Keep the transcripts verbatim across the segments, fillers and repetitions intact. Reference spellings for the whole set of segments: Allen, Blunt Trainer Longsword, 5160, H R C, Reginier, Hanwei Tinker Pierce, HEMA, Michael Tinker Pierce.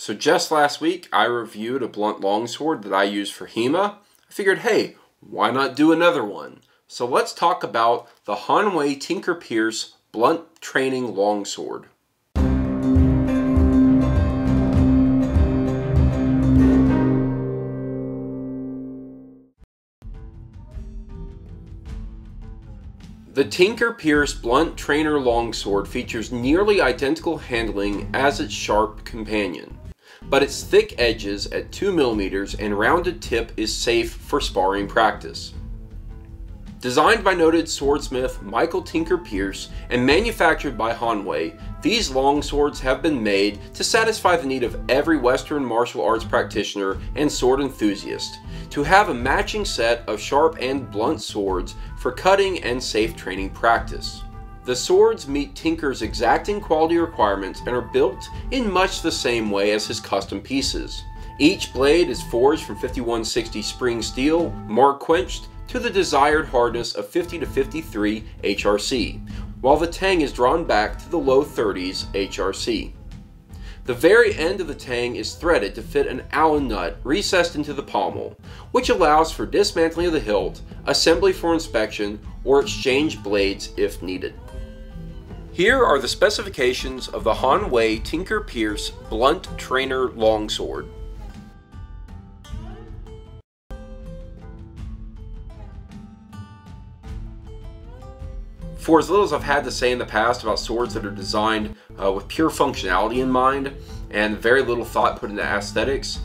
So just last week, I reviewed a blunt longsword that I use for HEMA. I figured, hey, why not do another one? So let's talk about the Hanwei Tinker Pierce Blunt Training Longsword. The Tinker Pierce Blunt Trainer Longsword features nearly identical handling as its sharp companion, but its thick edges at two millimeters and rounded tip is safe for sparring practice. Designed by noted swordsmith Michael Tinker Pierce and manufactured by Hanwei, these longswords have been made to satisfy the need of every Western martial arts practitioner and sword enthusiast to have a matching set of sharp and blunt swords for cutting and safe training practice. The swords meet Tinker's exacting quality requirements and are built in much the same way as his custom pieces. Each blade is forged from fifty-one sixty spring steel, mark quenched, to the desired hardness of fifty to fifty-three H R C, while the tang is drawn back to the low thirties H R C. The very end of the tang is threaded to fit an Allen nut recessed into the pommel, which allows for dismantling of the hilt, assembly for inspection, or exchange blades if needed. Here are the specifications of the Hanwei Tinker Pierce Blunt Trainer Longsword. For as little as I've had to say in the past about swords that are designed uh, with pure functionality in mind and very little thought put into aesthetics,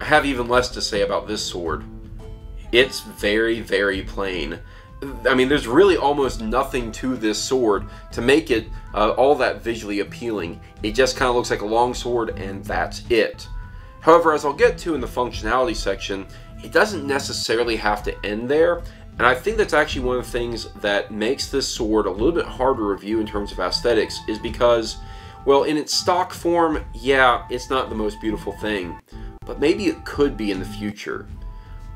I have even less to say about this sword. It's very, very plain. I mean, there's really almost nothing to this sword to make it uh, all that visually appealing. It just kind of looks like a long sword and that's it. However, as I'll get to in the functionality section, it doesn't necessarily have to end there. And I think that's actually one of the things that makes this sword a little bit harder to review in terms of aesthetics is because, well, in its stock form, yeah, it's not the most beautiful thing, but maybe it could be in the future.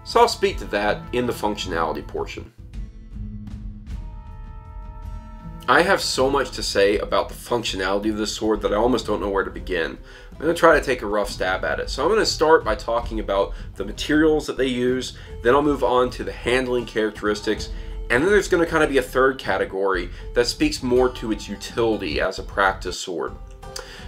So I'll speak to that in the functionality portion. I have so much to say about the functionality of this sword that I almost don't know where to begin. I'm going to try to take a rough stab at it. So I'm going to start by talking about the materials that they use, then I'll move on to the handling characteristics, and then there's going to kind of be a third category that speaks more to its utility as a practice sword.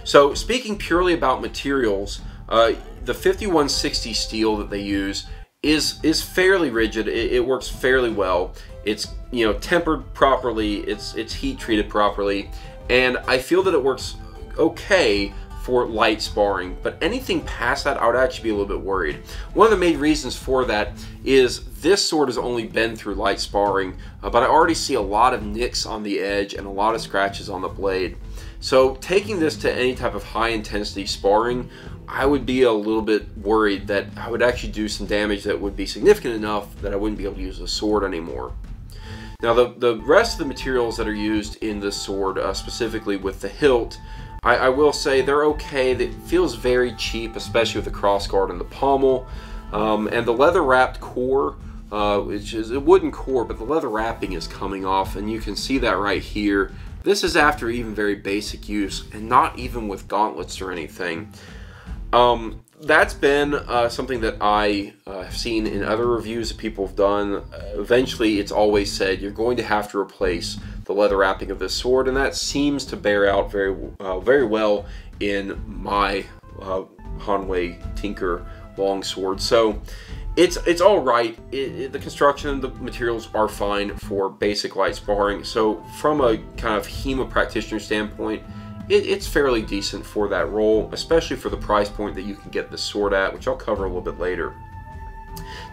So speaking purely about materials, uh, the fifty-one sixty steel that they use is is fairly rigid. It, it works fairly well. It's, you know, tempered properly, it's it's heat treated properly, and I feel that it works okay for light sparring, but anything past that I would actually be a little bit worried. One of the main reasons for that is this sword has only been through light sparring, uh, but I already see a lot of nicks on the edge and a lot of scratches on the blade. So taking this to any type of high intensity sparring, I would be a little bit worried that I would actually do some damage that would be significant enough that I wouldn't be able to use the sword anymore. Now the, the rest of the materials that are used in this sword, uh, specifically with the hilt, I, I will say they're okay. It feels very cheap, especially with the cross guard and the pommel. Um, and the leather wrapped core, uh, which is a wooden core, but the leather wrapping is coming off and you can see that right here. This is after even very basic use and not even with gauntlets or anything. Um, That's been uh, something that I uh, have seen in other reviews that people have done. Uh, eventually, it's always said you're going to have to replace the leather wrapping of this sword, and that seems to bear out very, uh, very well in my uh, Hanwei Tinker longsword. So it's it's all right. It, it, the construction and the materials are fine for basic light sparring. So from a kind of HEMA practitioner standpoint, it's fairly decent for that role, especially for the price point that you can get this sword at, which I'll cover a little bit later.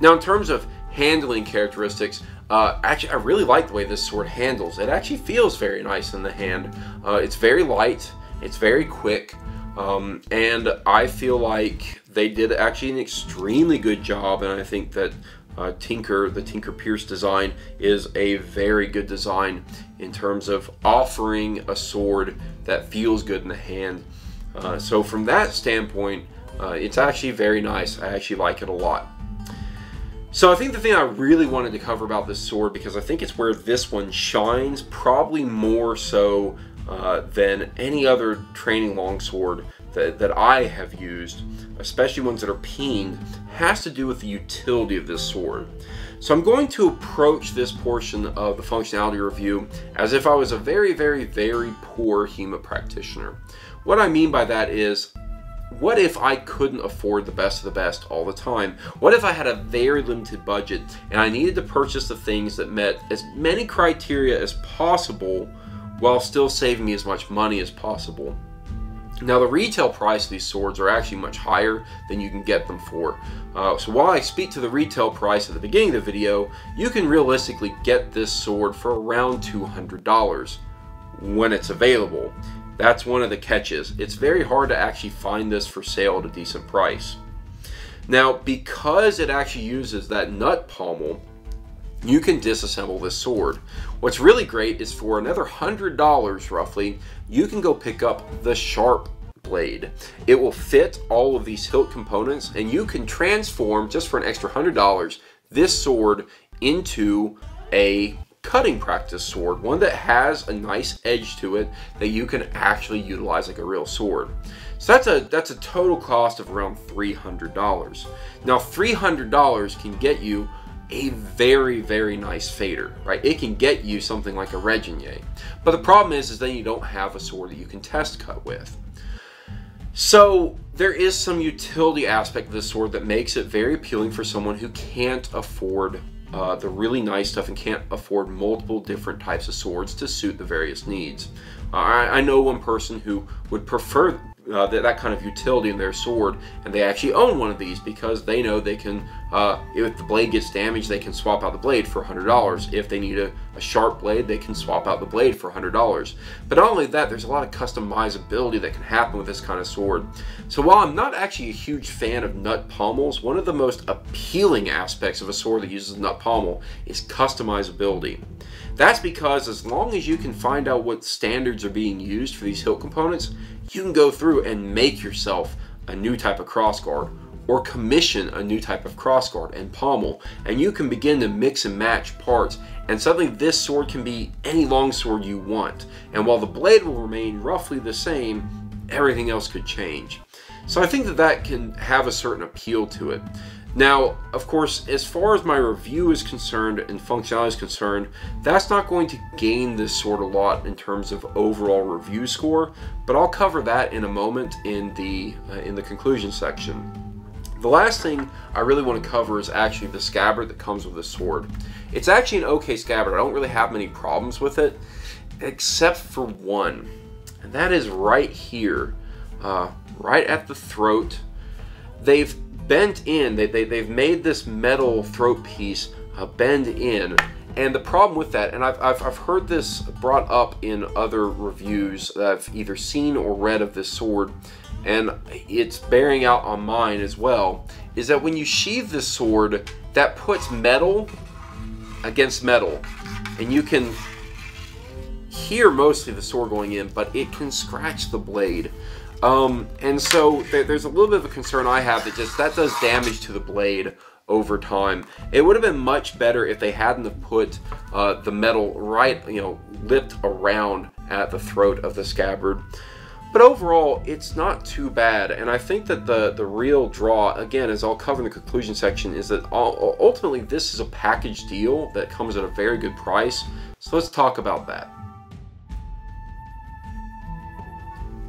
Now, in terms of handling characteristics, uh, actually, I really like the way this sword handles. It actually feels very nice in the hand. Uh, it's very light, it's very quick, um, and I feel like they did actually an extremely good job, and I think that Uh, Tinker, the Tinker Pierce design is a very good design in terms of offering a sword that feels good in the hand. Uh, so from that standpoint, uh, it's actually very nice. I actually like it a lot. So I think the thing I really wanted to cover about this sword, because I think it's where this one shines, probably more so uh, than any other training longsword that, that I have used, especially ones that are peened, has to do with the utility of this sword. So I'm going to approach this portion of the functionality review as if I was a very, very, very poor HEMA practitioner. What I mean by that is, what if I couldn't afford the best of the best all the time? What if I had a very limited budget and I needed to purchase the things that met as many criteria as possible while still saving me as much money as possible? Now, the retail price of these swords are actually much higher than you can get them for. Uh, so while I speak to the retail price at the beginning of the video, you can realistically get this sword for around two hundred dollars when it's available. That's one of the catches. It's very hard to actually find this for sale at a decent price. Now, because it actually uses that nut pommel, you can disassemble this sword. What's really great is for another one hundred dollars roughly, you can go pick up the sharp blade. It will fit all of these hilt components, and you can transform, just for an extra one hundred dollars, this sword into a cutting practice sword, one that has a nice edge to it that you can actually utilize like a real sword. So that's a that's a total cost of around three hundred dollars. Now, three hundred dollars can get you a very, very nice fader, right? It can get you something like a Reginier. But the problem is, is then you don't have a sword that you can test cut with. So there is some utility aspect of this sword that makes it very appealing for someone who can't afford Uh, the really nice stuff and can't afford multiple different types of swords to suit the various needs. Uh, I, I know one person who would prefer uh, that, that kind of utility in their sword, and they actually own one of these because they know they can, uh, if the blade gets damaged, they can swap out the blade for one hundred dollars. If they need a, a sharp blade, they can swap out the blade for one hundred dollars. But not only that, there's a lot of customizability that can happen with this kind of sword. So while I'm not actually a huge fan of nut pommels, one of the most appealing aspects of a sword that uses a nut pommel is customizability. That's because as long as you can find out what standards are being used for these hilt components, you can go through and make yourself a new type of crossguard, or commission a new type of crossguard and pommel, and you can begin to mix and match parts, and suddenly this sword can be any longsword you want. And while the blade will remain roughly the same, everything else could change. So I think that that can have a certain appeal to it. Now, of course, as far as my review is concerned and functionality is concerned, that's not going to gain this sword a lot in terms of overall review score, but I'll cover that in a moment in the, uh, in the conclusion section. The last thing I really want to cover is actually the scabbard that comes with this sword. It's actually an okay scabbard. I don't really have many problems with it, except for one, and that is right here, uh, right at the throat. They've bent in, they, they, they've made this metal throat piece uh, bend in, and the problem with that, and I've, I've, I've heard this brought up in other reviews that I've either seen or read of this sword, and it's bearing out on mine as well, is that when you sheathe this sword, that puts metal against metal, and you can hear mostly the sword going in, but it can scratch the blade. Um, and so th there's a little bit of a concern I have that just that does damage to the blade over time. It would have been much better if they hadn't have put uh, the metal right, you know, lipped around at the throat of the scabbard. But overall, it's not too bad, and I think that the, the real draw, again, as I'll cover in the conclusion section, is that ultimately this is a package deal that comes at a very good price, so let's talk about that.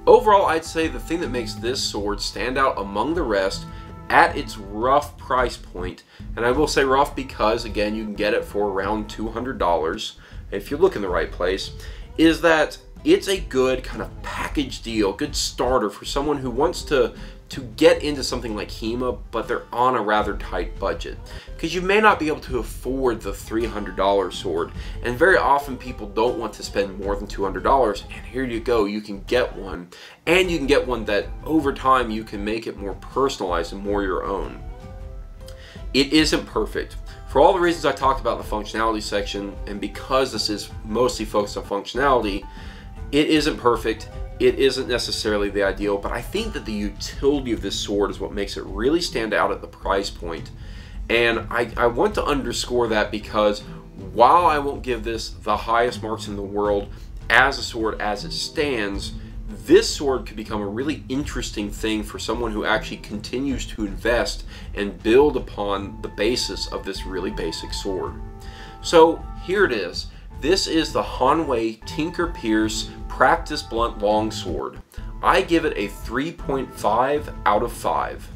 Overall, I'd say the thing that makes this sword stand out among the rest at its rough price point, and I will say rough because, again, you can get it for around two hundred dollars if you look in the right place, is that it's a good kind of package deal, good starter for someone who wants to to get into something like HEMA, but they're on a rather tight budget. Because you may not be able to afford the three hundred dollar sword, and very often people don't want to spend more than two hundred dollars, and here you go, you can get one. And you can get one that over time you can make it more personalized and more your own. It isn't perfect. For all the reasons I talked about in the functionality section, and because this is mostly focused on functionality, it isn't perfect. It isn't necessarily the ideal, but I think that the utility of this sword is what makes it really stand out at the price point. And I, I want to underscore that because while I won't give this the highest marks in the world as a sword as it stands, this sword could become a really interesting thing for someone who actually continues to invest and build upon the basis of this really basic sword. So here it is. This is the Hanwei Tinker Pierce Practice Blunt Longsword. I give it a three point five out of five.